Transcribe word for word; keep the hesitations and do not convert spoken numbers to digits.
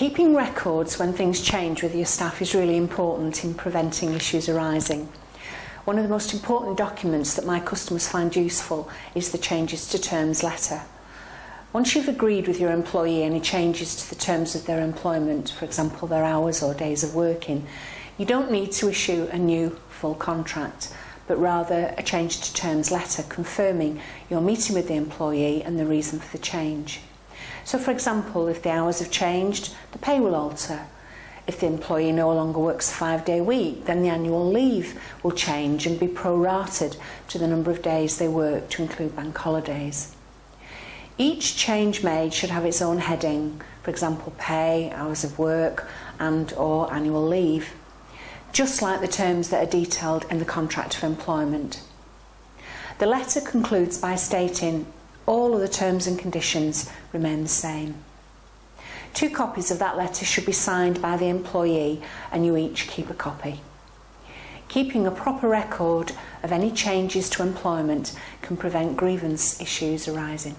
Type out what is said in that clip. Keeping records when things change with your staff is really important in preventing issues arising. One of the most important documents that my customers find useful is the changes to terms letter. Once you've agreed with your employee any changes to the terms of their employment, for example their hours or days of working, you don't need to issue a new full contract, but rather a change to terms letter confirming your meeting with the employee and the reason for the change. So for example, if the hours have changed, the pay will alter. If the employee no longer works a five-day week, then the annual leave will change and be prorated to the number of days they work to include bank holidays. Each change made should have its own heading, for example pay, hours of work and or annual leave, just like the terms that are detailed in the contract of employment. The letter concludes by stating all of the terms and conditions remain the same. Two copies of that letter should be signed by the employee and you each keep a copy. Keeping a proper record of any changes to employment can prevent grievance issues arising.